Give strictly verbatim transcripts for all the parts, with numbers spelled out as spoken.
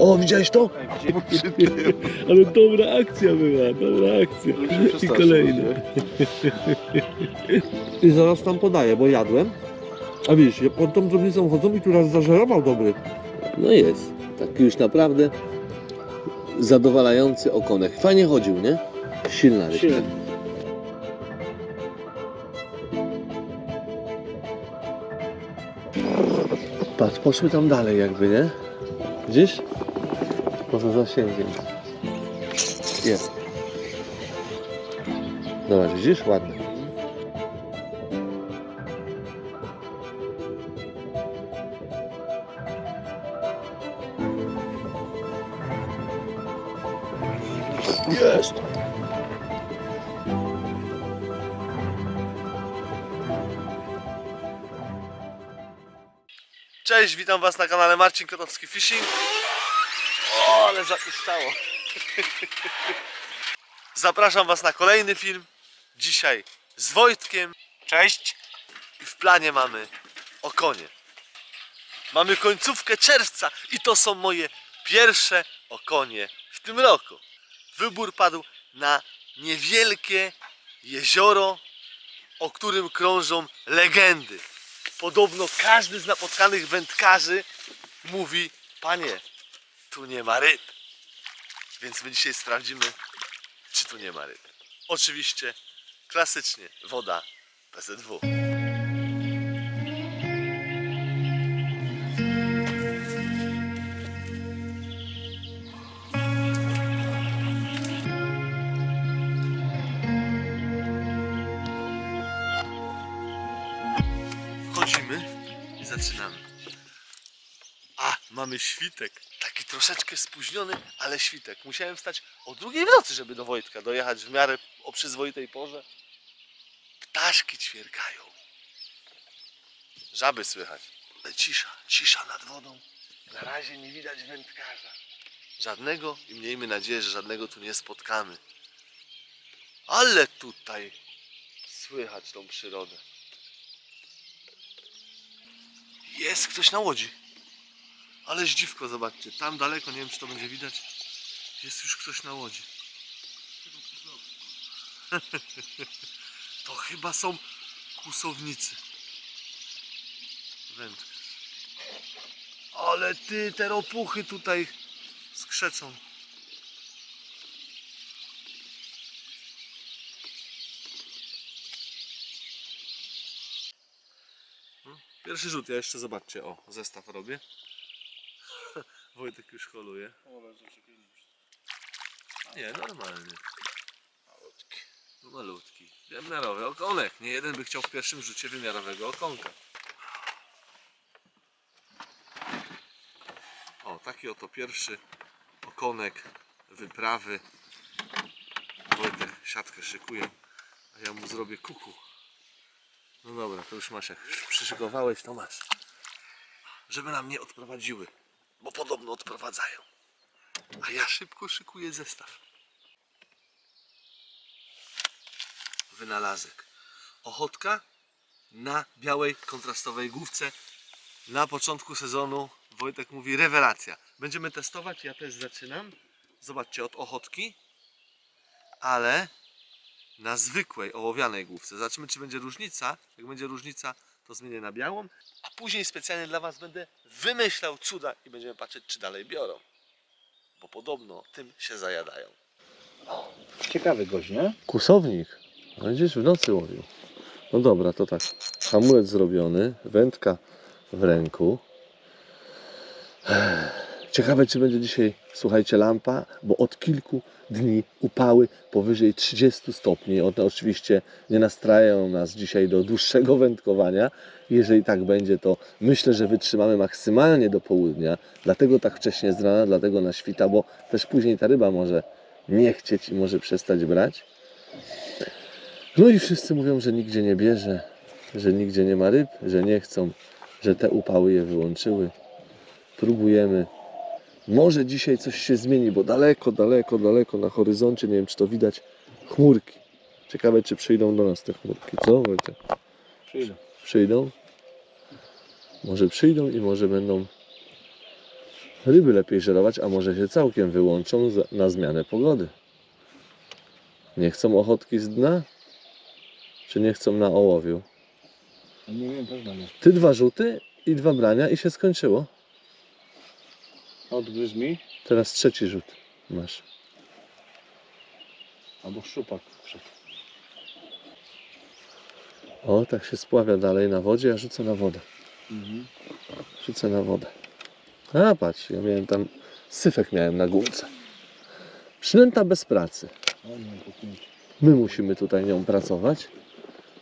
O, widziałeś to? Ale dobra akcja była, dobra akcja. I kolejne. I zaraz tam podaję, bo jadłem. A widzisz, pod tą drobnicą chodzą i tu raz zażerował dobry. No jest, taki już naprawdę zadowalający okonek. Fajnie chodził, nie? Silna ryba. Patrz, poszły tam dalej jakby, nie? Gdzieś? Poza zasięgiem. Jest. Zobacz, widzisz? Ładne. Jest! Cześć, witam was na kanale Marcin Kotowski Fishing. O, ale zapiszczało. Zapraszam was na kolejny film. Dzisiaj z Wojtkiem. Cześć. I w planie mamy okonie. Mamy końcówkę czerwca i to są moje pierwsze okonie w tym roku. Wybór padł na niewielkie jezioro, o którym krążą legendy. Podobno każdy z napotkanych wędkarzy mówi: panie, tu nie ma ryb. Więc my dzisiaj sprawdzimy, czy tu nie ma ryb. Oczywiście, klasycznie, woda P Z W. I zaczynamy. A, mamy świtek. Taki troszeczkę spóźniony, ale świtek. Musiałem wstać o drugiej w nocy, żeby do Wojtka dojechać w miarę o przyzwoitej porze. Ptaszki ćwierkają. Żaby słychać. Ale cisza, cisza nad wodą. Na razie nie widać wędkarza. Żadnego i miejmy nadzieję, że żadnego tu nie spotkamy. Ale tutaj słychać tą przyrodę. Jest ktoś na łodzi. Ale zdziwko, zobaczcie. Tam daleko, nie wiem czy to będzie widać. Jest już ktoś na łodzi. To chyba są kusownicy. Wędkarz. Ale ty, te ropuchy tutaj skrzeczą. Pierwszy rzut, ja jeszcze zobaczcie, o, zestaw robię. Wojtek już holuje. Nie, normalnie. Malutki. Malutki. Wymiarowy okonek. Nie jeden by chciał w pierwszym rzucie wymiarowego okonka. O, taki oto pierwszy okonek wyprawy. Wojtek siatkę szykuje, a ja mu zrobię kuku. No dobra, to już masz, jak już przyszykowałeś, to masz. Żeby nam nie odprowadziły, bo podobno odprowadzają. A ja szybko szykuję zestaw. Wynalazek. Ochotka na białej kontrastowej główce. Na początku sezonu, Wojtek mówi, rewelacja. Będziemy testować, ja też zaczynam. Zobaczcie, od ochotki. Ale... na zwykłej ołowianej główce. Zobaczymy, czy będzie różnica. Jak będzie różnica, to zmienię na białą. A później specjalnie dla was będę wymyślał cuda i będziemy patrzeć, czy dalej biorą. Bo podobno tym się zajadają. Ciekawy gość, nie? Kusownik. Będziesz w nocy łowił. No dobra, to tak. Hamulec zrobiony, wędka w ręku. Ciekawe, czy będzie dzisiaj, słuchajcie, lampa, bo od kilku dni upały powyżej trzydziestu stopni. One oczywiście nie nastrajają nas dzisiaj do dłuższego wędkowania. Jeżeli tak będzie, to myślę, że wytrzymamy maksymalnie do południa. Dlatego tak wcześnie z rana, dlatego na świta, bo też później ta ryba może nie chcieć i może przestać brać. No i wszyscy mówią, że nigdzie nie bierze, że nigdzie nie ma ryb, że nie chcą, że te upały je wyłączyły. Próbujemy. Może dzisiaj coś się zmieni, bo daleko, daleko, daleko na horyzoncie, nie wiem czy to widać, chmurki. Ciekawe, czy przyjdą do nas te chmurki, co Wojtek? Przyjdą. Przyjdą? Może przyjdą i może będą Ryby lepiej żerować, a może się całkiem wyłączą na zmianę pogody. Nie chcą ochotki z dna? Czy nie chcą na ołowiu? Nie wiem, też nie. Ty dwa rzuty i dwa brania i się skończyło. Odgryz mi. Teraz trzeci rzut masz. Albo szczupak. O, tak się spławia dalej na wodzie, a rzucę na wodę. Mhm. Rzucę na wodę. A patrz, ja miałem tam syfek miałem na górce. Przynęta bez pracy. My musimy tutaj nią pracować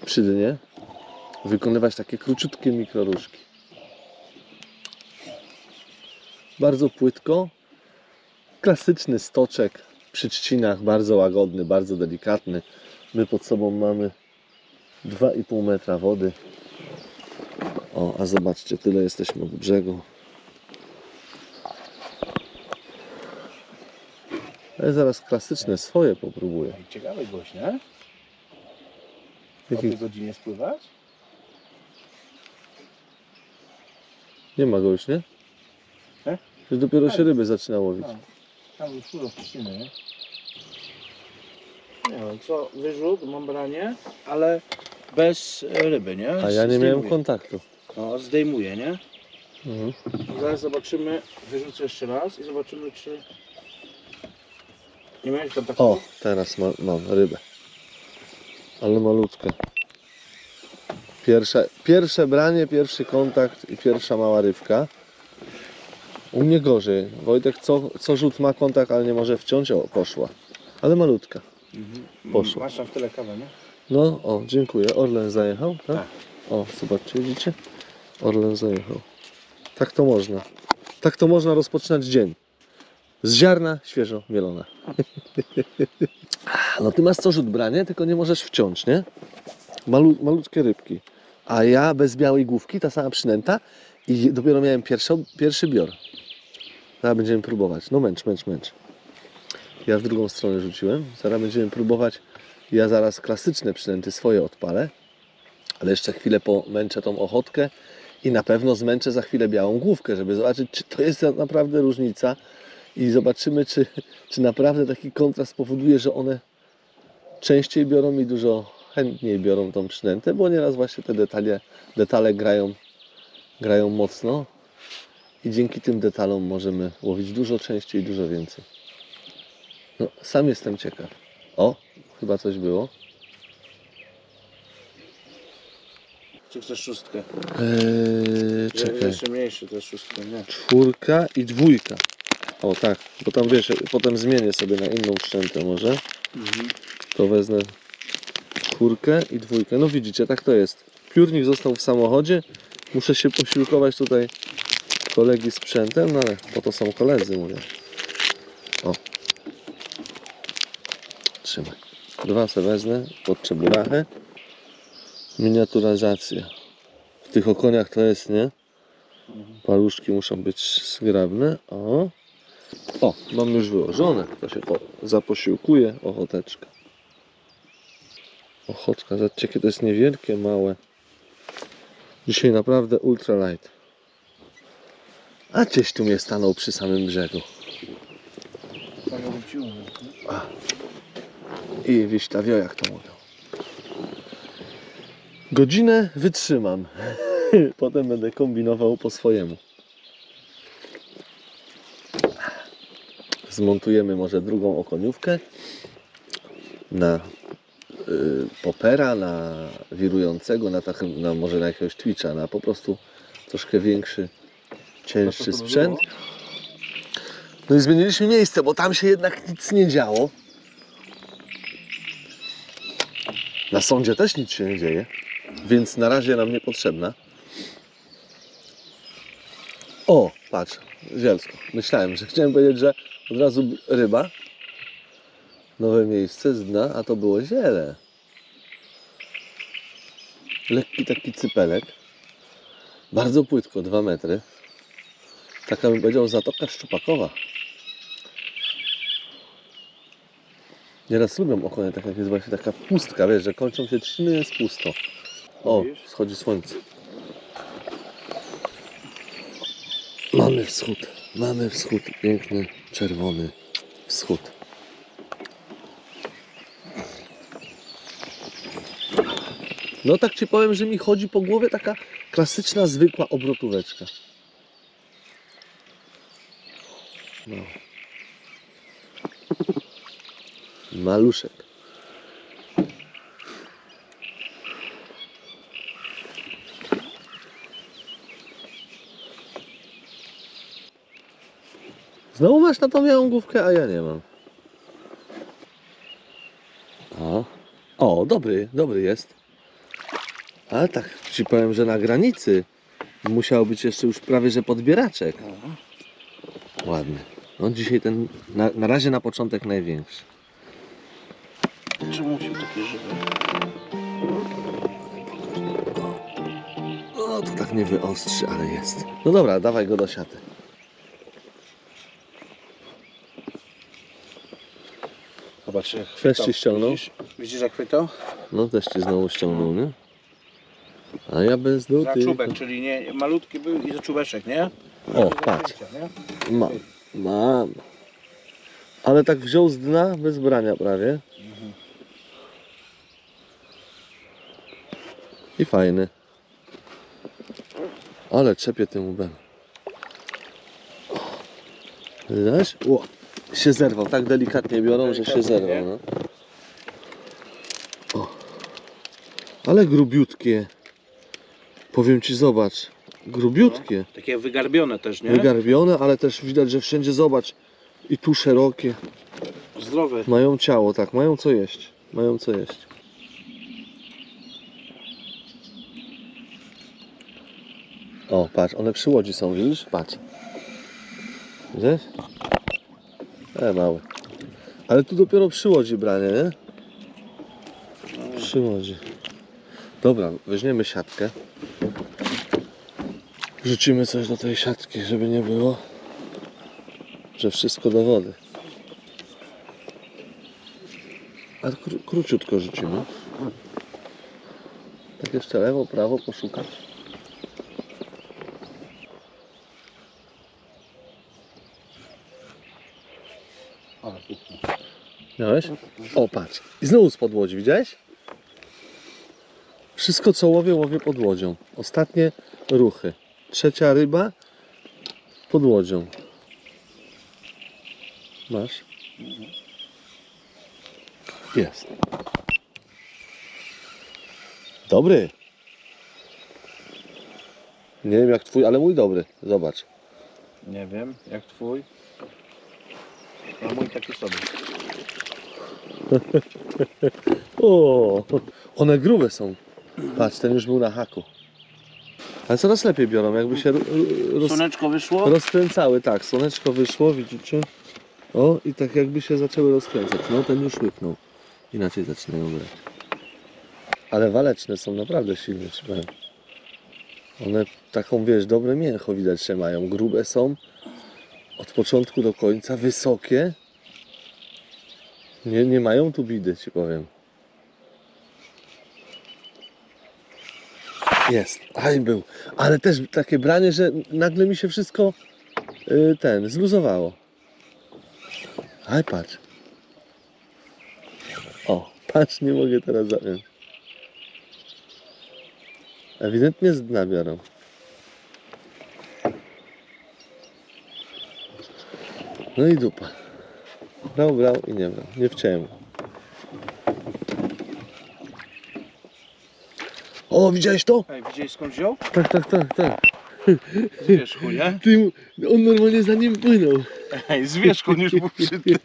przy dnie, wykonywać takie króciutkie mikroruszki. Bardzo płytko, klasyczny stoczek przy trzcinach, bardzo łagodny, bardzo delikatny. My pod sobą mamy dwa i pół metra wody. O, a zobaczcie, tyle jesteśmy od brzegu. Ale zaraz klasyczne swoje popróbuję. Ciekawy gość, nie? O tej godzinie spływać? Nie ma go już, nie? E? Już dopiero się ryby zaczyna łowić. Tam już dużo wcisimy, nie? Nie wiem, co wyrzut, mam branie, ale bez ryby, nie? A ja nie miałem kontaktu. No, zdejmuję, nie? Mhm. Zaraz zobaczymy, wyrzucę jeszcze raz i zobaczymy, czy... Nie miałeś kontaktu? O, teraz mam, mam rybę. Ale malutkę. Pierwsze, pierwsze branie, pierwszy kontakt i pierwsza mała rybka. U mnie gorzej. Wojtek co, co rzut ma kontakt, ale nie może wciąć. O, poszła. Ale malutka. Poszła. Masz tam w tyle kawę, nie? No, o, dziękuję. Orlen zajechał, tak? Tak. O, zobaczcie, widzicie? Orlen zajechał. Tak to można. Tak to można rozpoczynać dzień. Z ziarna świeżo mielone. No ty masz co rzut branie, tylko nie możesz wciąć, nie? Malu, malutkie rybki. A ja bez białej główki, ta sama przynęta i dopiero miałem pierwszy, pierwszy bior. Zaraz będziemy próbować. No męcz, męcz, męcz. Ja w drugą stronę rzuciłem. Zaraz będziemy próbować. Ja zaraz klasyczne przynęty swoje odpalę. Ale jeszcze chwilę pomęczę tą ochotkę i na pewno zmęczę za chwilę białą główkę, żeby zobaczyć, czy to jest naprawdę różnica. I zobaczymy, czy, czy naprawdę taki kontrast powoduje, że one częściej biorą i dużo chętniej biorą tą przynętę, bo nieraz właśnie te detale, detale grają, grają mocno i dzięki tym detalom możemy łowić dużo częściej i dużo więcej. No, sam jestem ciekaw. O, chyba coś było. Czy chcesz szóstkę? Eee, czekaj. Jeszcze mniejszy, to jest szóstka, nie? Czwórka i dwójka. O tak, bo tam wiesz, potem zmienię sobie na inną przynętę może. Mhm. To wezmę czwórkę i dwójkę. No widzicie, tak to jest. Piórnik został w samochodzie. Muszę się posiłkować tutaj kolegi sprzętem, no ale po to są koledzy, mówię. O. Trzymaj. Dwa se wezmę pod czeburachę. Miniaturyzacja. W tych okoniach to jest, nie? Paluszki muszą być zgrabne. O. O, mam już wyłożone, to się zaposiłkuje, ochoteczka. Ochotka, zobaczcie, jakie to jest niewielkie, małe. Dzisiaj naprawdę ultra light. A gdzieś tu mnie stanął przy samym brzegu. A. I wiślawio, jak to mówią. Godzinę wytrzymam. Potem będę kombinował po swojemu. Zmontujemy może drugą okoniówkę na yy, popera, na wirującego, na, tak, na może na jakiegoś twitcha, na po prostu troszkę większy, cięższy sprzęt. No i zmieniliśmy miejsce, bo tam się jednak nic nie działo. Na sądzie też nic się nie dzieje, więc na razie nam niepotrzebna. O, patrz, zielsko. Myślałem, że chciałem powiedzieć, że od razu ryba, nowe miejsce z dna, a to było ziele. Lekki taki cypelek, bardzo płytko, dwa metry. Taka bym powiedział zatoka szczupakowa. Nieraz lubią okonie, tak jak jest właśnie taka pustka, wiesz, że kończą się trzciny, jest pusto. O, wschodzi słońce. Mamy wschód. Mamy wschód, piękny, czerwony wschód. No tak ci powiem, że mi chodzi po głowie taka klasyczna, zwykła obrotóweczka. No. Maluszek. Znowu masz na tą jałągówkę, a ja nie mam. O, o dobry, dobry jest. Ale tak ci powiem, że na granicy musiał być jeszcze już prawie że podbieraczek. Ładny. No dzisiaj ten, na, na razie na początek największy. Czemu się takie żywe? No to tak nie wyostrzy, ale jest. No dobra, dawaj go do siaty. Zobacz, jak chwytał. Też ci ściągnął? Widzisz, widzisz jak chwytał? No też ci znowu ściągnął, nie? A ja bez nuty. Za czubek, czyli nie, malutki był i za czubeczek, nie? O, patrz. Ma, mam. Ale tak wziął z dna, bez brania prawie. Mhm. I fajny. Ale czepie tym łbem. Widać? Ło. Się zerwał, tak delikatnie biorą, delikatnie, że się zerwał. No. O. Ale grubiutkie. Powiem ci, zobacz. Grubiutkie. No, takie wygarbione też, nie? Wygarbione, ale też widać, że wszędzie, zobacz. I tu szerokie. Zdrowe. Mają ciało, tak. Mają co jeść. Mają co jeść. O, patrz. One przy łodzi są, widzisz? Patrz. Widzisz? E, mały. Ale tu dopiero przy łodzi branie, nie? Przy łodzi. Dobra, weźmiemy siatkę. Rzucimy coś do tej siatki, żeby nie było, że wszystko do wody. A kró króciutko rzucimy. Tak jeszcze lewo, prawo poszukać. Miałeś? O, patrz. I znowu spod łodzi, widziałeś? Wszystko co łowię, łowię pod łodzią. Ostatnie ruchy. Trzecia ryba pod łodzią. Masz? Jest. Dobry. Nie wiem jak twój, ale mój dobry. Zobacz. Nie wiem jak twój. A mój taki sobie. O, one grube są. Patrz, ten już był na haku. Ale coraz lepiej biorą, jakby się roz... Słoneczko wyszło? Rozkręcały, tak, słoneczko wyszło, widzicie? O, i tak jakby się zaczęły rozkręcać. No, ten już łyknął. Inaczej zaczynają grać. Ale waleczne są naprawdę silne, trzymałem. One taką, wiesz, dobre mięcho widać się mają. Grube są. Od początku do końca, wysokie. Nie, nie mają tu bidy, ci powiem. Jest, aj był. Ale też takie branie, że nagle mi się wszystko yy, ten, zluzowało. Aj, patrz. O, patrz, nie mogę teraz zacząć. Ewidentnie z dna biorą. No i dupa. Brał, brał i nie brał. Nie wciąłem. O, widziałeś to? Ej, widziałeś skąd wziął? Tak, tak, tak, tak. Z wierzchu, nie? Ty, on normalnie za nim płynął. Ej, z wierzchu już był przy tym.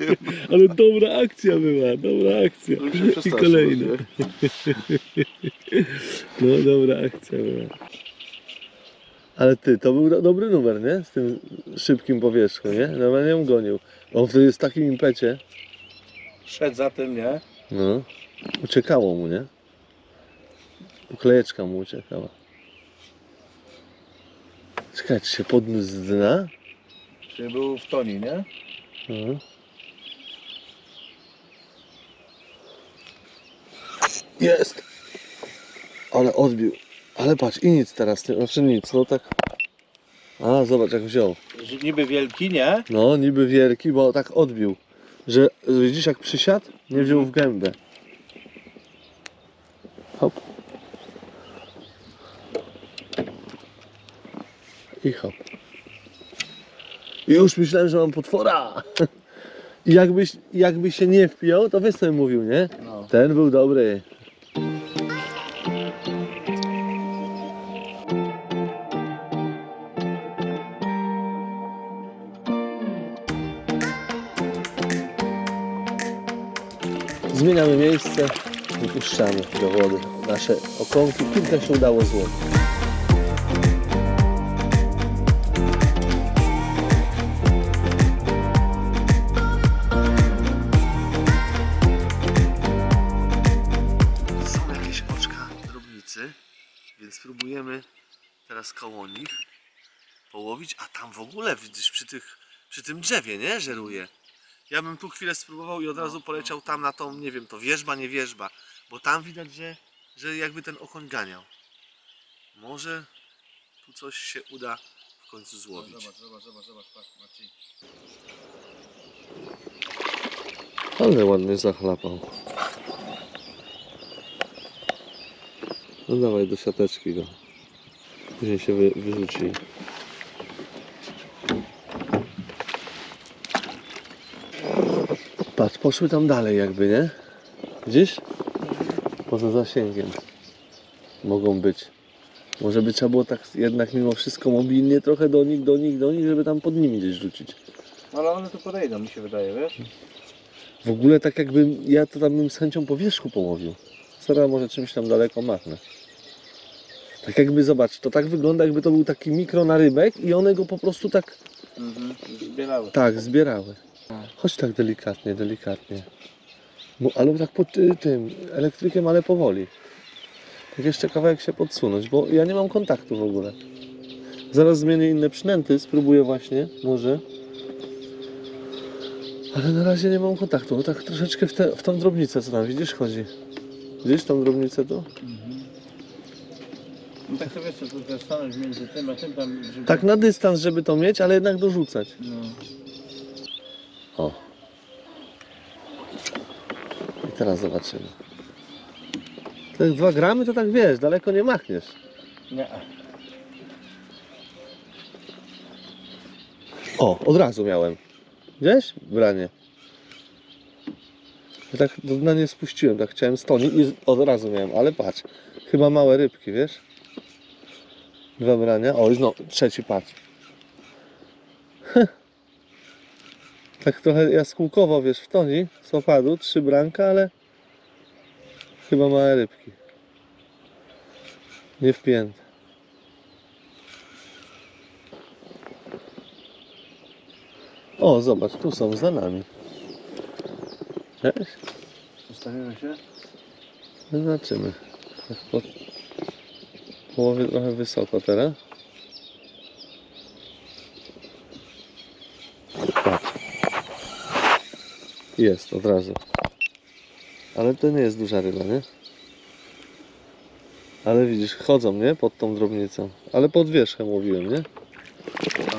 Ale dobra akcja była, dobra akcja. I kolejna. No, dobra akcja była. Ale ty, to był do, dobry numer, nie? Z tym szybkim powierzchu, nie? Normalnie ją gonił. On wtedy jest w takim impecie. Szedł za tym, nie? No. Uciekało mu, nie? Uklejeczka mu uciekała. Czekaj, czy się podniósł z dna? Czy był w toni, nie? Mhm. Jest! Ale odbił. Ale patrz, i nic teraz, znaczy nic, no tak. A, zobacz jak wziął. Że niby wielki, nie? No, niby wielki, bo tak odbił. Że widzisz jak przysiadł, nie wziął w gębę. Hop. I hop. I już myślałem, że mam potwora. I jakbyś, jakby się nie wpiął, to wiesz co bym mówił, nie? No. Ten był dobry. Zmieniamy miejsce, wypuszczamy do wody nasze okonki, kilka się udało złowić. Są jakieś oczka drobnicy, więc spróbujemy teraz koło nich połowić, a tam w ogóle widzisz przy, tych, przy tym drzewie, nie? Żeruje. Ja bym tu chwilę spróbował i od razu poleciał tam na tą, nie wiem, to wierzba, nie wierzba, bo tam widać, że, że jakby ten okoń ganiał. Może tu coś się uda w końcu złowić. Zobacz, zobacz, zobacz, zobacz, patrz, Marcin. Ale ładnie zachlapał. No dawaj do siateczki go. Później się wy, wyrzuci. Patrz, poszły tam dalej jakby, nie? Widzisz? Poza zasięgiem mogą być. Może by trzeba było tak jednak mimo wszystko mobilnie trochę do nich, do nich, do nich, żeby tam pod nimi gdzieś rzucić. Ale one tu podejdą, mi się wydaje, wiesz? W ogóle tak jakbym, ja to tam bym z chęcią po wierzchu połowił. Sara może czymś tam daleko machnę. Tak jakby, zobacz, to tak wygląda, jakby to był taki mikro narybek i one go po prostu tak... Mhm, zbierały. Tak, zbierały. Chodź tak delikatnie, delikatnie. No, ale tak pod tym elektrykiem, ale powoli. Tak jeszcze kawałek się podsunąć, bo ja nie mam kontaktu w ogóle. Zaraz zmienię inne przynęty, spróbuję właśnie, może. Ale na razie nie mam kontaktu, bo tak troszeczkę w, te, w tą drobnicę, co tam widzisz, chodzi. Widzisz tą drobnicę tu? Mhm. No tak to wiesz, co to stanąć między tym a tym tam... Żeby... Tak na dystans, żeby to mieć, ale jednak dorzucać. No. O. I teraz zobaczymy. Te dwa gramy to tak wiesz, daleko nie machniesz. Nie. O, od razu miałem. Widziałeś? Branie. Ja tak do dna nie spuściłem, tak chciałem stonić i od razu miałem, ale patrz. Chyba małe rybki, wiesz? Dwa brania. O, już no, trzeci patrz. Tak trochę jaskółkowo, wiesz, w toni, z opadu, trzy branka, ale chyba małe rybki. Nie wpięte. O, zobacz, tu są za nami. Cześć. Ustawimy się? Zobaczymy. Tak po połowie trochę wysoko teraz. Jest, od razu. Ale to nie jest duża ryba, nie? Ale widzisz, chodzą, nie? Pod tą drobnicą. Ale pod wierzchem łowiłem, nie?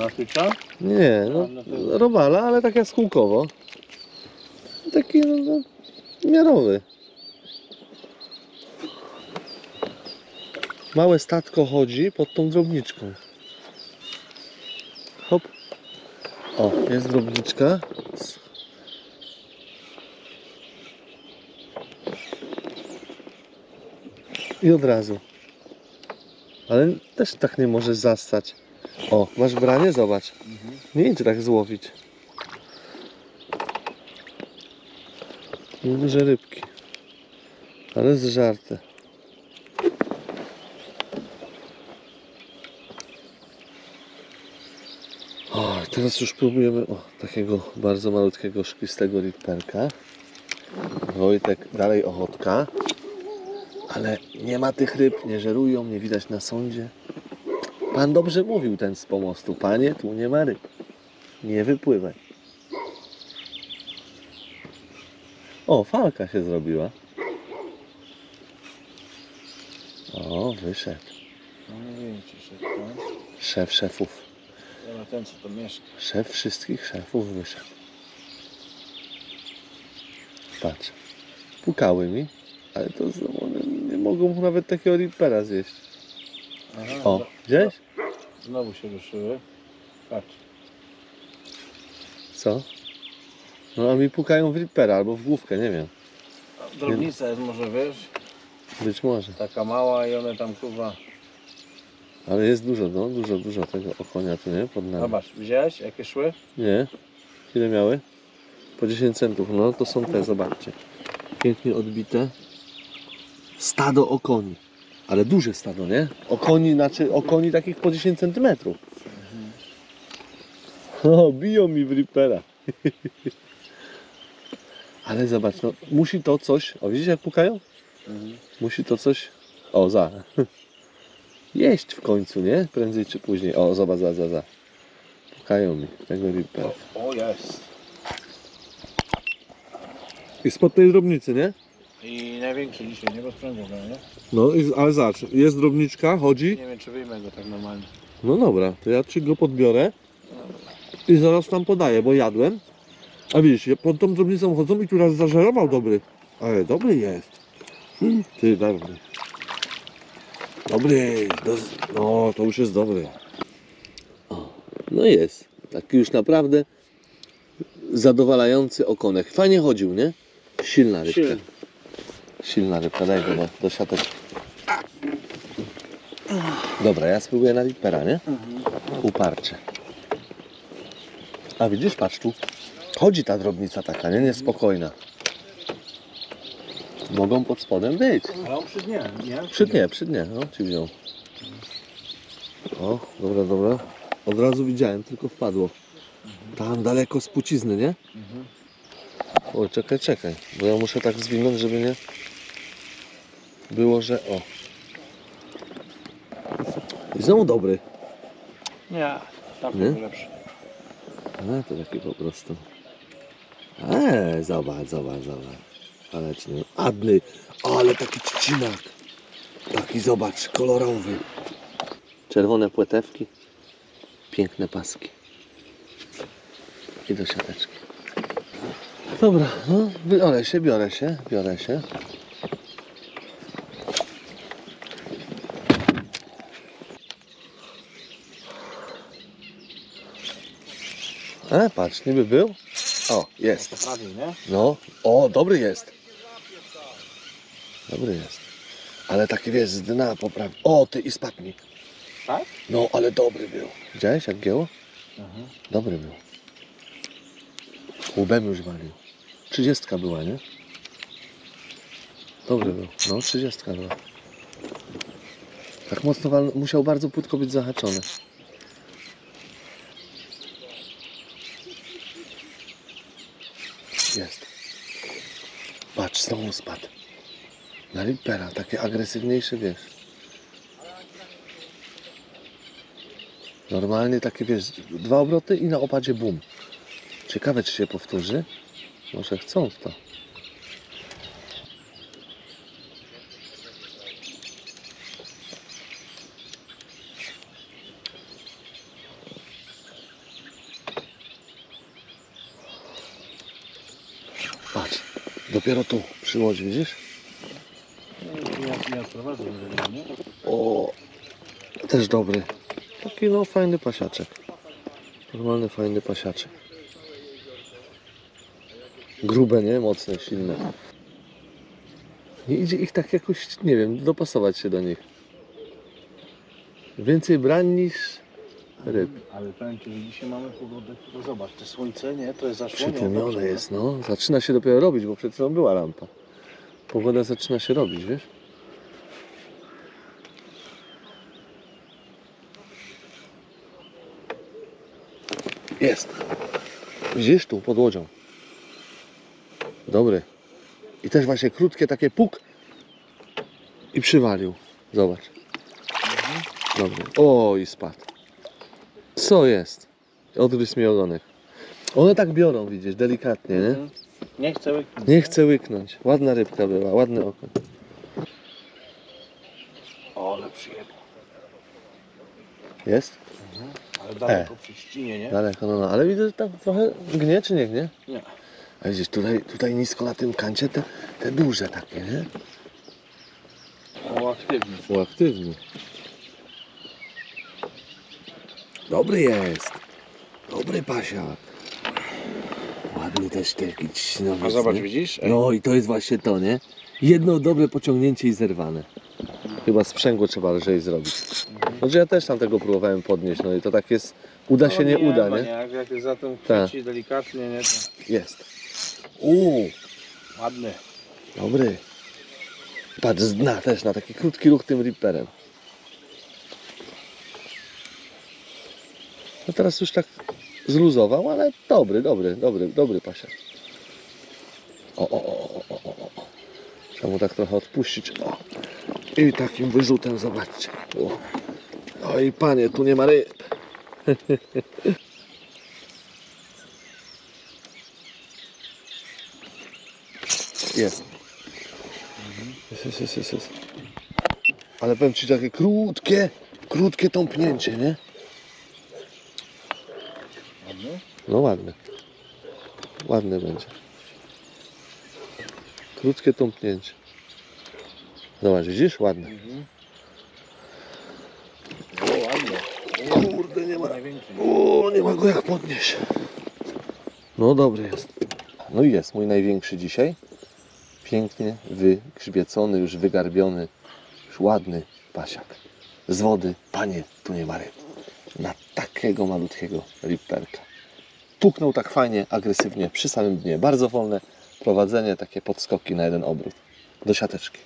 A tyka? Nie, no, robala, ale taka skółkowo. Taki, no, miarowy. Małe statko chodzi pod tą drobniczką. Hop. O, jest drobniczka. I od razu. Ale też tak nie możesz zastać. O, masz branie? Zobacz. Mhm. Nie idź tak złowić. Nie duże rybki. Ale zżarte. O, teraz już próbujemy o, takiego bardzo malutkiego, szklistego ripperka. Wojtek, dalej ochotka. Ale nie ma tych ryb, nie żerują, nie widać na sądzie. Pan dobrze mówił ten z pomostu. Panie, tu nie ma ryb. Nie wypływaj. O, falka się zrobiła. O, wyszedł. Szef szefów. ten, co tam mieszka. Szef wszystkich szefów wyszedł. Patrz, pukały mi, ale to znowu one nie mogą nawet takiego ripera zjeść. Aha, o, to, gdzieś? To, znowu się ruszyły. Patrz. Co? No a mi pukają w ripera albo w główkę, nie wiem. Drobnica jest może, wiesz? Być może. Taka mała i one tam kurwa. Ale jest dużo, no, dużo, dużo tego okonia tu, nie? Pod nami. Zobacz, widziałeś jakie szły? Nie. Ile miały? Po dziesięć centów, no to są te, zobaczcie. Pięknie odbite. Stado okoni. Ale duże stado, nie? Okoni, znaczy okoni takich po dziesięć centymetrów. O, biją mi w ripera. Ale zobacz, no, musi to coś... O, widzicie jak pukają? Mhm. Musi to coś... O, za. Jeść w końcu, nie? Prędzej czy później. O, zobacz, za, za, za. Pukają mi tego ripera. O, o, jest. I spod tej drobnicy, nie? I największy dzisiaj, nie? Bo sprzęgło, nie? No, i, ale zobacz, jest drobniczka, chodzi... Nie wiem, czy wyjmę go tak normalnie. No dobra, to ja ci go podbiorę. I zaraz tam podaję, bo jadłem. A widzisz, pod tą drobnicą chodzą i tu raz zażerował dobry. Ale dobry jest. Hmm, ty, dobry. Dobry. No, to już jest dobry. O, no jest. Taki już naprawdę zadowalający okonek. Fajnie chodził, nie? Silna rybka. Silna, Silna rybka. Daj go do siateczki. Dobra, ja spróbuję na ripera, nie? Uparcie. A widzisz, patrz tu. Chodzi ta drobnica taka, nie? Niespokojna. Mogą pod spodem być. No, przy dnie, nie? Przy dnie, przy dnie, no, ci wziął. O, dobra, dobra. Od razu widziałem, tylko wpadło. Tam daleko z pucizny, nie? O, czekaj, czekaj, bo ja muszę tak zwinąć, żeby nie było, że o. I znowu dobry. Nie, tam był lepszy. A, to takie po prostu. Eee, zobacz, zobacz, zobacz. Ale ci nie. Adny, ale taki trzcinak. Taki, zobacz, kolorowy. Czerwone płetewki. Piękne paski. I do siateczki. Dobra, no, biorę się, biorę się, biorę się. E, patrz, niby był. O, jest. No, o, dobry jest. Dobry jest. Ale taki wiesz, z dna poprawi. O, ty i spadnij. Tak? No, ale dobry był. Widziałeś jak gięło? Mhm. Dobry był. Łbem już walił. Trzydziestka była, nie? Dobry był. No, trzydziestka była. Tak mocno wal... musiał bardzo płytko być zahaczony. Jest. Patrz, znowu spadł. Na ripera, takie agresywniejsze, wiesz. Normalnie takie, wiesz, dwa obroty i na opadzie bum. Ciekawe, czy się powtórzy. Może chcą w to. Patrz, dopiero tu przy łodzi, widzisz? Ja, ja prowadzę, nie? O, też dobry. Taki no fajny pasiaczek. Normalny fajny pasiaczek. Grube, nie? Mocne, silne. Nie idzie ich tak jakoś, nie wiem, dopasować się do nich. Więcej brań niż ryb. Ale powiem ci, że dzisiaj mamy pogodę, bo zobacz, to słońce, nie? To jest zasłonięte. Przytłumione jest, no. Zaczyna się dopiero robić, bo przed chwilą była lampa. Pogoda zaczyna się robić, wiesz? Jest. Widzisz tu, pod łodzią. Dobry. I też właśnie krótkie takie puk. I przywalił. Zobacz. Dobry. O, i spadł. Co jest? Odgryzł mi ogonek. One tak biorą, widzisz, delikatnie, nie? Nie chcę łyknąć. Nie chcę łyknąć. Ładna rybka była, ładny okoń. O, ale przyjemnie. Jest? Mhm. Ale daleko e. przy ścinie, nie? Daleko, no, no. Ale widzę, że tam trochę gnie, czy nie gnie? Nie. A widzisz, tutaj, tutaj nisko na tym kancie te, te duże takie, nie? O, aktywny. O, aktywny. Dobry jest. Dobry pasiak. Ładny też taki cinowiec. A zobacz, nie? Widzisz? Ej. No i to jest właśnie to, nie? Jedno dobre pociągnięcie i zerwane. Chyba sprzęgło trzeba lżej zrobić. Znaczy ja też tam tego próbowałem podnieść, no i to tak jest, uda się, no, nie, nie uda, nie? Jak, jak jest za tym chwyci delikatnie, nie? To... Jest. Uuu. Ładny. Dobry. Patrz z dna też, na taki krótki ruch tym ripperem. No teraz już tak zluzował, ale dobry, dobry, dobry, dobry pasiak. O, o, o, o, o, o. Trzeba mu tak trochę odpuścić. O. I takim wyrzutem, zobaczcie. O, i panie, tu nie ma ryb. Jest. Jest, jest, jest, jest. Ale powiem ci, takie krótkie, krótkie tąpnięcie, nie? Ładny? No ładny. Ładny będzie. Krótkie tąpnięcie. Zobacz, widzisz? Ładne. Mhm. O, ładne. O, kurde, nie ma. O, nie ma go jak podnieść. No dobry jest. No i jest mój największy dzisiaj. Pięknie wygrzbiecony, już wygarbiony, już ładny pasiak. Z wody, panie, tu nie ma ryb. Na takiego malutkiego ripperka. Puknął tak fajnie, agresywnie przy samym dnie. Bardzo wolne prowadzenie, takie podskoki na jeden obrót. Do siateczki.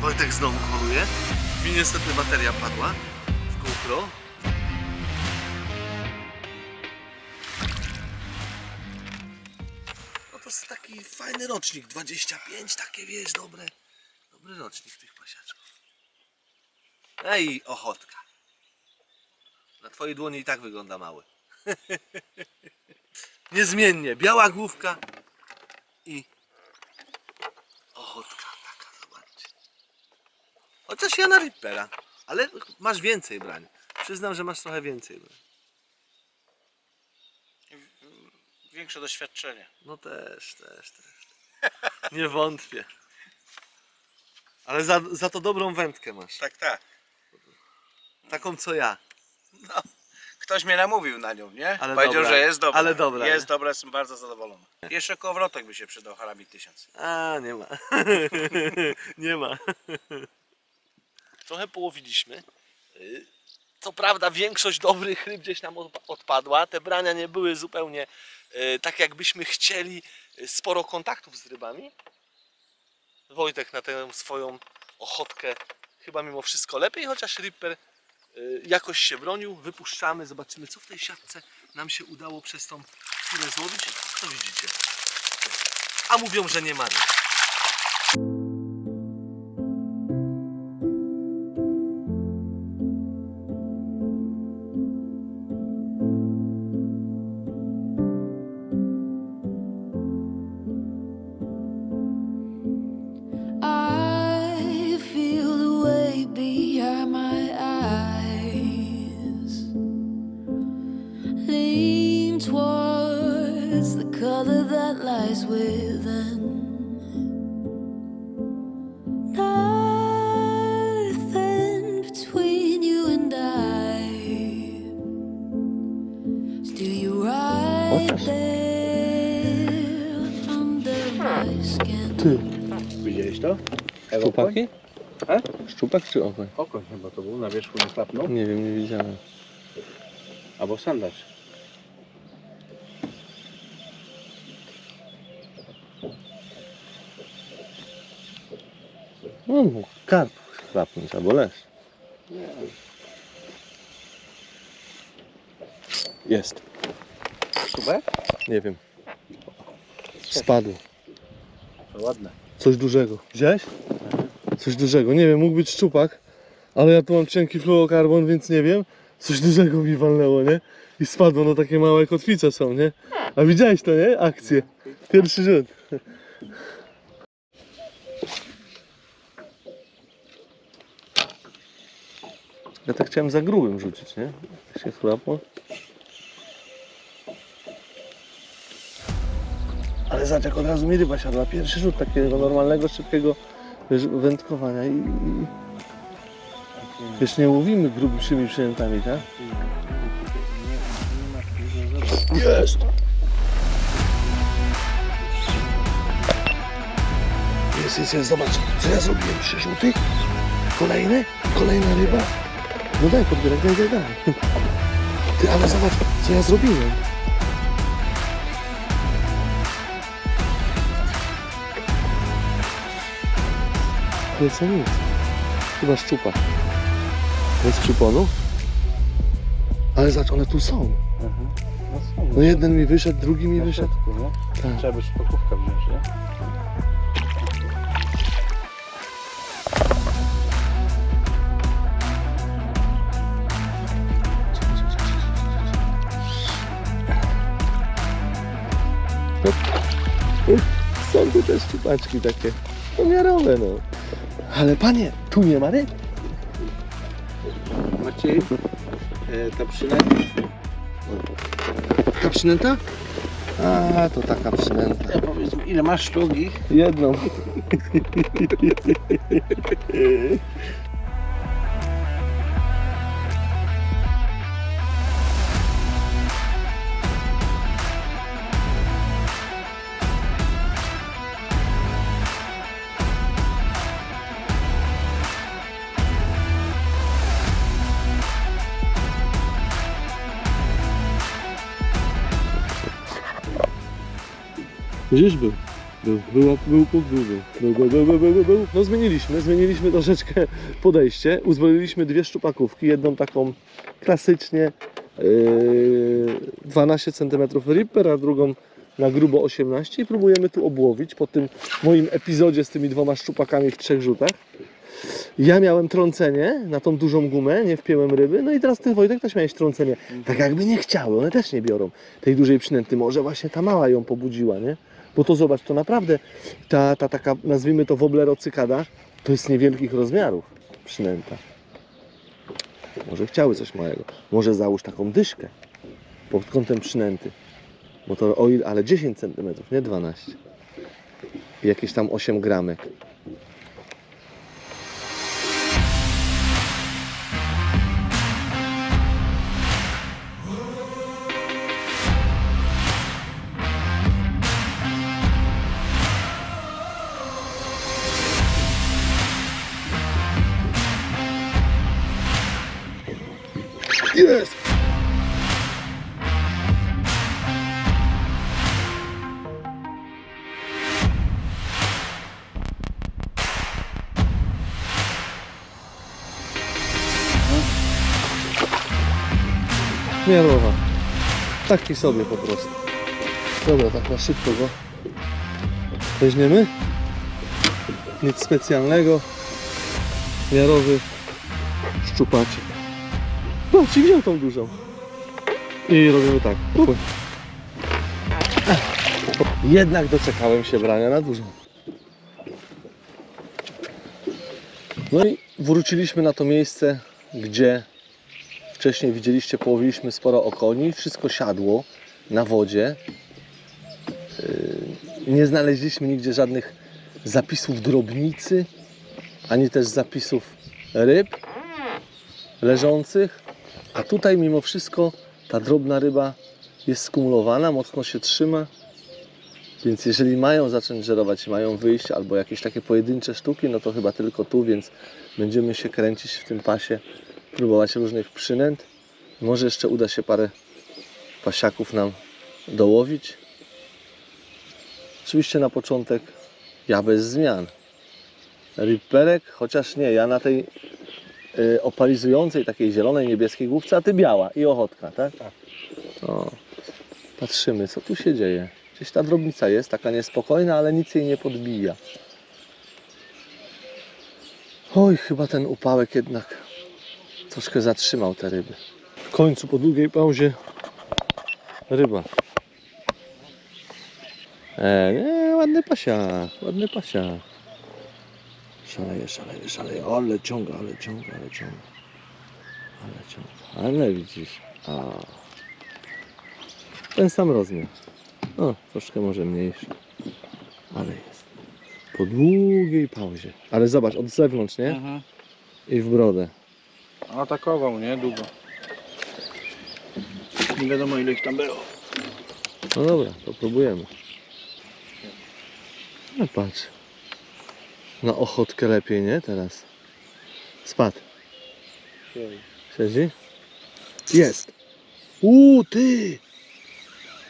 Wojtek znowu holuje. Mi niestety bateria padła w GoPro. No to jest taki fajny rocznik, dwadzieścia pięć, takie wiesz, dobre. Dobry rocznik tych pasiaczków. Ej, ochotka. Na twojej dłoni i tak wygląda mały. Niezmiennie biała główka i ochotka. Chociaż ja na rippera, ale masz więcej brań. Przyznam, że masz trochę więcej brań. Większe doświadczenie. No też, też, też. Nie wątpię. Ale za, za to dobrą wędkę masz. Tak, tak. Taką co ja. No, ktoś mnie namówił na nią, nie? Ale powiedział, dobra, że jest dobra. Ale dobra. Jest dobra, jestem bardzo zadowolony. Jeszcze kołowrotek by się przydał, Harami tysiąc. A, nie ma. Nie ma. Trochę połowiliśmy, Co prawda większość dobrych ryb gdzieś nam odpadła, te brania nie były zupełnie tak, jakbyśmy chcieli. Sporo kontaktów z rybami. Wojtek na tę swoją ochotkę chyba mimo wszystko lepiej, chociaż Ripper jakoś się bronił. Wypuszczamy, zobaczymy, co w tej siatce nam się udało przez tą chwilę złowić. To widzicie. A mówią, że nie ma ryb. Ty. Widziałeś to? Szczupaki? A? Szczupak czy okoń? Okoń chyba to był, na wierzchu nie klapnął? Nie wiem, nie widziałem. Albo sandacz. No, karp klapnąć albo les. Nie. Jest. Szczubek? Nie wiem. Spadł. Ładne. Coś dużego. Widziałeś? Coś dużego. Nie wiem, mógł być szczupak, ale ja tu mam cienki fluorokarbon, więc nie wiem. Coś dużego mi walnęło, nie? I spadło, no takie małe kotwice są, nie? A widziałeś to, nie? Akcję. Pierwszy rzut. Ja tak chciałem za grubym rzucić, nie? Tak się chlapło. Ale zobacz, jak od razu mi ryba siadła. Pierwszy rzut takiego normalnego, szybkiego wędkowania. I, i... Wiesz, nie łowimy grubszymi przynętami, tak? Jest! Jest, jest, jest, zobacz, co ja zrobiłem? Trzy rzuty? Kolejny? Kolejna ryba? No daj, podbierak, daj, daj, daj. Ty, ale zobacz, co ja zrobiłem. Nie, co nic. Chyba szczupa. Bez przyponu. Ale zobacz, one tu są. Mhm. No, są no jeden mi wyszedł, drugi mi wyszedł. Środku, tak. Trzeba by szpakówkę wziąć, nie? Są tu też szczupaczki takie. Pomiarowe, no. Ale panie, tu nie ma ryb. Maciej, ta przynęta. Ta przynęta? A, to taka przynęta. Ja powiedz, ile masz sztuki? Jedną. Gdzieś był. Był, był, był, był, był, był, był, był, był, był. No zmieniliśmy, zmieniliśmy troszeczkę podejście. Uzbroiliśmy dwie szczupakówki, jedną taką klasycznie yy, dwanaście centymetrów Ripper, a drugą na grubo osiemnaście i próbujemy tu obłowić po tym moim epizodzie z tymi dwoma szczupakami w trzech rzutach. Ja miałem trącenie na tą dużą gumę, nie wpiłem ryby, no i teraz ty, Wojtek, też miałeś trącenie. Tak jakby nie chciały, one też nie biorą tej dużej przynęty. Może właśnie ta mała ją pobudziła, nie? Bo to zobacz, to naprawdę ta, ta taka, nazwijmy to woblerocykada, to jest niewielkich rozmiarów przynęta. Może chciały coś małego. Może załóż taką dyszkę pod kątem przynęty. Bo to o ile, ale dziesięć centymetrów, nie dwanaście. I jakieś tam osiem gramek. Jest! Miarowa. Taki sobie po prostu. Dobra, tak na szybko go weźmiemy. Nic specjalnego. Miarowy szczupaczek. Patrz, i wziął tą dużą. I robimy tak. Próbuj. Jednak doczekałem się brania na dużą. No i wróciliśmy na to miejsce, gdzie wcześniej widzieliście, połowiliśmy sporo okoni, wszystko siadło na wodzie. Nie znaleźliśmy nigdzie żadnych zapisów drobnicy, ani też zapisów ryb leżących. A tutaj mimo wszystko ta drobna ryba jest skumulowana, mocno się trzyma. Więc jeżeli mają zacząć żerować, mają wyjść albo jakieś takie pojedyncze sztuki, no to chyba tylko tu, więc będziemy się kręcić w tym pasie, próbować różnych przynęt. Może jeszcze uda się parę pasiaków nam dołowić. Oczywiście na początek ja bez zmian. Riperek, chociaż nie, ja na tej y, opalizującej, takiej zielonej, niebieskiej główce, a ty biała i ochotka, tak? Tak. O, patrzymy, co tu się dzieje. Gdzieś ta drobnica jest, taka niespokojna, ale nic jej nie podbija. Oj, chyba ten upałek jednak troszkę zatrzymał te ryby. W końcu, po długiej pauzie, ryba. E, nie, ładny pasiak, ładny pasiak. Szaleje, szaleje, szaleje. O, ale ciąga, ale ciąga, ale ciąga. Ale ciąga, ale widzisz. A. Ten sam rozmiar. No, troszkę może mniejszy. Ale jest. Po długiej pauzie. Ale zobacz, od zewnątrz, nie? Mhm. I w brodę. Atakował, nie? Długo. Nie wiadomo, ile ich tam było. No dobra, to próbujemy. No patrz. Na ochotkę lepiej, nie? Teraz. Spadł. Siedzi? Jest! Uuu, ty!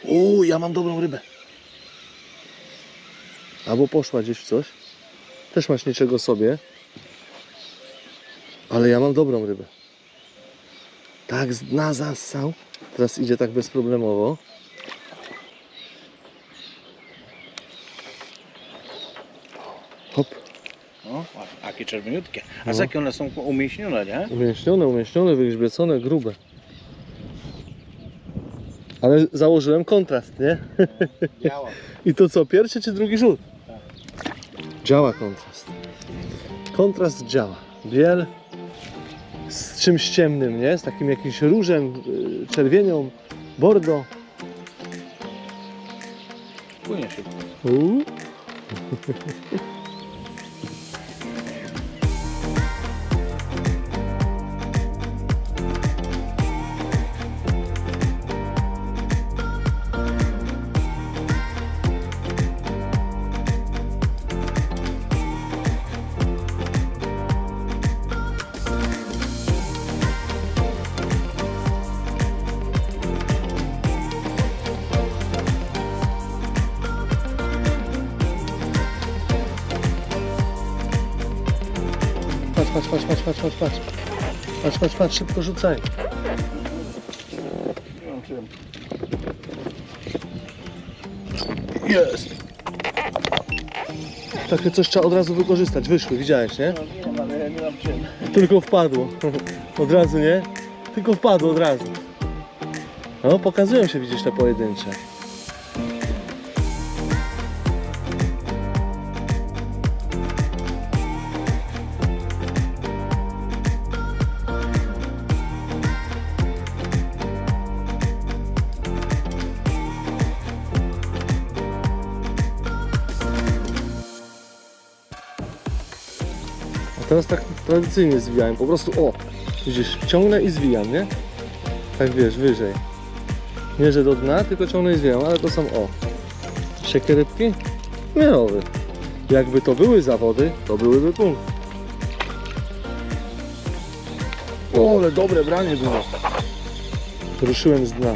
Uuu, ja mam dobrą rybę. Albo poszła gdzieś w coś. Też masz niczego sobie. Ale ja mam dobrą rybę. Tak, na zasał. Teraz idzie tak bezproblemowo. Hop. O, a jakie czerwieniutkie. A no, jakie one są umięśnione, nie? Umięśnione, umięśnione, wyżblecone, grube. Ale założyłem kontrast, nie? Działa. I to co, pierwszy czy drugi rzut? Tak. Działa kontrast. Kontrast działa. Biel z czymś ciemnym, nie? Z takim jakimś różem, czerwienią, bordo. Płynie się. Uuu. Patrz, patrz, patrz, patrz, patrz, patrz, patrz, patrz, patrz, szybko rzucaj. Jest! Takie coś trzeba od razu wykorzystać, wyszły, widziałeś, nie? No nie, ale ja nie mam czym. Tylko wpadło, od razu, nie? Tylko wpadło od razu. No, pokazują się, widzisz, te pojedyncze. Teraz tak tradycyjnie zwijałem, po prostu, o, widzisz, ciągnę i zwijam, nie? Tak, wiesz, wyżej. Nie, że do dna, tylko ciągnę i zwijam, ale to są, o, siekie rybki, miarowy. Jakby to były zawody, to byłyby punkty. O, ale dobre branie było. Ruszyłem z dna.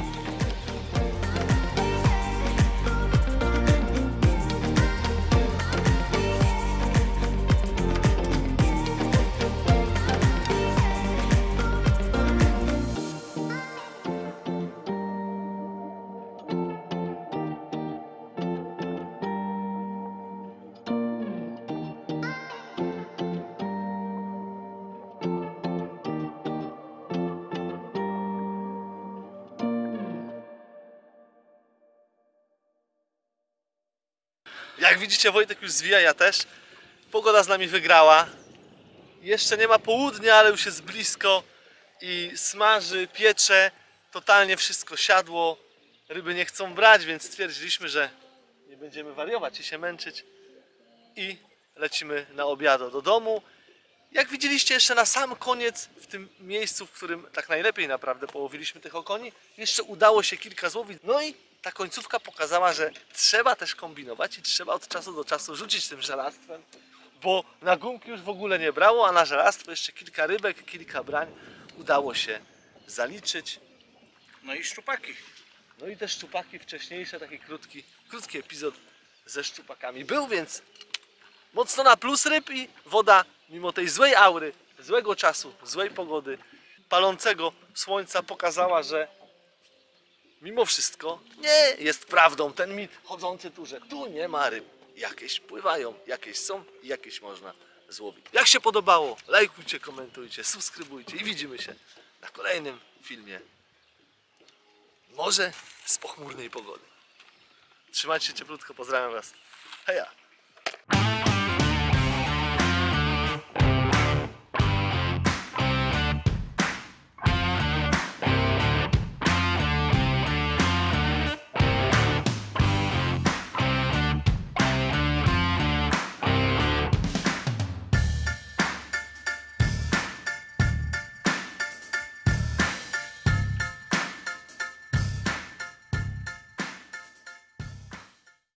Jak widzicie, Wojtek już zwija, ja też. Pogoda z nami wygrała. Jeszcze nie ma południa, ale już jest blisko i smaży, piecze. Totalnie wszystko siadło. Ryby nie chcą brać, więc stwierdziliśmy, że nie będziemy wariować i się męczyć. I lecimy na obiado do domu. Jak widzieliście, jeszcze na sam koniec, w tym miejscu, w którym tak najlepiej naprawdę połowiliśmy tych okoni, jeszcze udało się kilka złowić. No i ta końcówka pokazała, że trzeba też kombinować i trzeba od czasu do czasu rzucić tym żelastwem, bo na gumki już w ogóle nie brało, a na żelastwo jeszcze kilka rybek, kilka brań udało się zaliczyć. No i szczupaki. No i te szczupaki wcześniejsze, taki krótki, krótki epizod ze szczupakami był, więc mocno na plus ryb i woda, mimo tej złej aury, złego czasu, złej pogody, palącego słońca, pokazała, że mimo wszystko nie jest prawdą ten mit chodzący tu, że tu nie ma ryb. Jakieś pływają, jakieś są i jakieś można złowić. Jak się podobało, lajkujcie, komentujcie, subskrybujcie i widzimy się na kolejnym filmie. Może z pochmurnej pogody. Trzymajcie się cieplutko, pozdrawiam Was. Heja!